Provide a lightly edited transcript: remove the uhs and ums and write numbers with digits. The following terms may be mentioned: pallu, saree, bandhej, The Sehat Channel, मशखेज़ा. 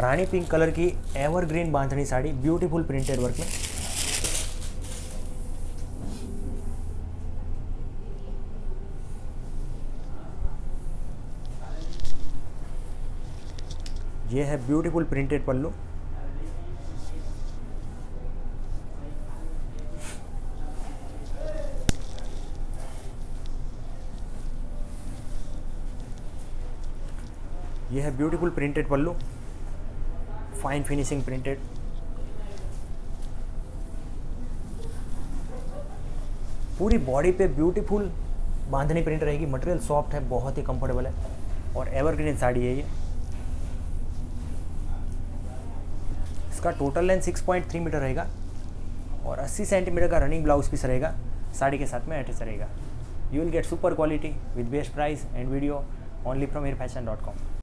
रानी pink colour की evergreen bandhani sari, beautiful printed work में। ये है ब्यूटीफुल प्रिंटेड पल्लू। यह है beautiful printed pallu, fine finishing printed. पूरी बॉडी पे ब्यूटीफुल बांधनी प्रिंट रहेगी। मटेरियल सॉफ्ट है, बहुत ही कंफर्टेबल है और एवरग्रीन साड़ी है ये। इसका टोटल लेंथ 6.3 मीटर रहेगा और 80 सेंटीमीटर का रनिंग ब्लाउज पीस रहेगा, साड़ी के साथ में अटैच रहेगा। You will get super quality with best price and video only from airfashion.com।